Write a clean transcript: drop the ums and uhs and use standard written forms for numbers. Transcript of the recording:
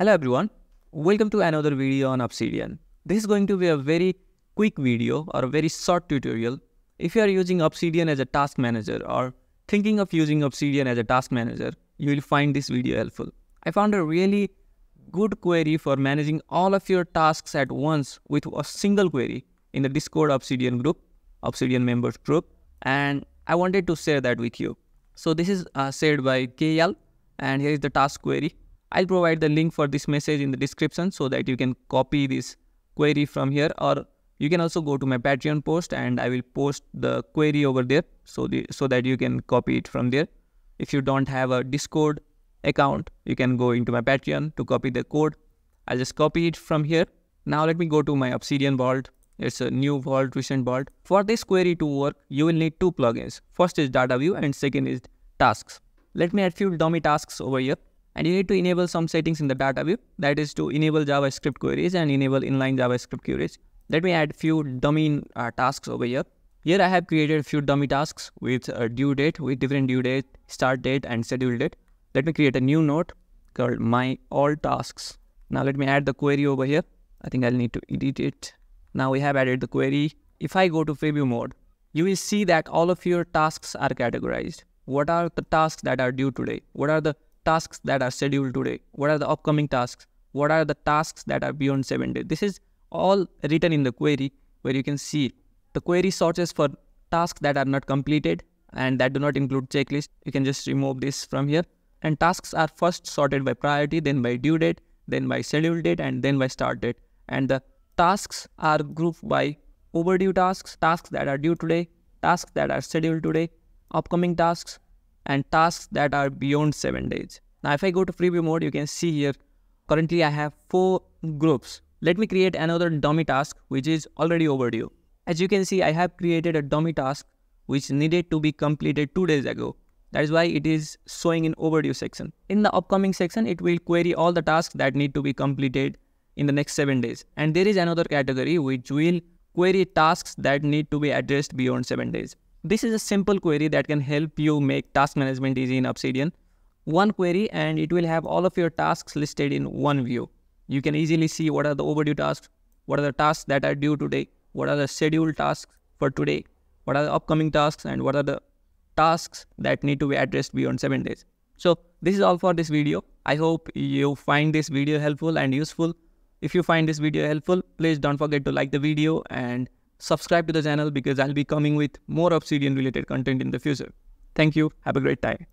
Hello everyone, welcome to another video on Obsidian. This is going to be a very quick video or a very short tutorial. If you are using Obsidian as a task manager or thinking of using Obsidian as a task manager, you will find this video helpful. I found a really good query for managing all of your tasks at once with a single query in the Discord Obsidian members group, and I wanted to share that with you. So this is shared by Kyal, and here is the task query. I'll provide the link for this message in the description so that you can copy this query from here, or you can also go to my Patreon post and I will post the query over there so that you can copy it from there. If you don't have a Discord account, you can go into my Patreon to copy the code. I'll just copy it from here. Now let me go to my Obsidian vault. It's a new vault, recent vault. For this query to work, you will need two plugins. First is dataview and second is tasks. Let me add few dummy tasks over here. And you need to enable some settings in the data view, that is to enable JavaScript queries and enable inline JavaScript queries. Let me add few dummy tasks over here. Here I have created a few dummy tasks with a due date, with different due date, start date and schedule date. Let me create a new node called my all tasks. Now let me add the query over here. I think I'll need to edit it. Now we have added the query. If I go to preview mode, you will see that all of your tasks are categorized. What are the tasks that are due today? What are the tasks that are scheduled today? What are the upcoming tasks? What are the tasks that are beyond 7 days? This is all written in the query, where you can see the query searches for tasks that are not completed and that do not include checklist. You can just remove this from here. And tasks are first sorted by priority, then by due date, then by schedule date, and then by start date. And the tasks are grouped by overdue tasks, tasks that are due today, tasks that are scheduled today, upcoming tasks, and tasks that are beyond 7 days. Now if I go to preview mode, you can see here, currently I have 4 groups. Let me create another dummy task, which is already overdue. As you can see, I have created a dummy task, which needed to be completed 2 days ago. That is why it is showing in overdue section. In the upcoming section, it will query all the tasks that need to be completed in the next 7 days. And there is another category which will query tasks that need to be addressed beyond 7 days. This is a simple query that can help you make task management easy in Obsidian. One query and it will have all of your tasks listed in one view. You can easily see what are the overdue tasks, what are the tasks that are due today, what are the scheduled tasks for today, what are the upcoming tasks, and what are the tasks that need to be addressed beyond 7 days. So this is all for this video. I hope you find this video helpful and useful. If you find this video helpful, please don't forget to like the video and subscribe to the channel, because I'll be coming with more Obsidian related content in the future. Thank you. Have a great time.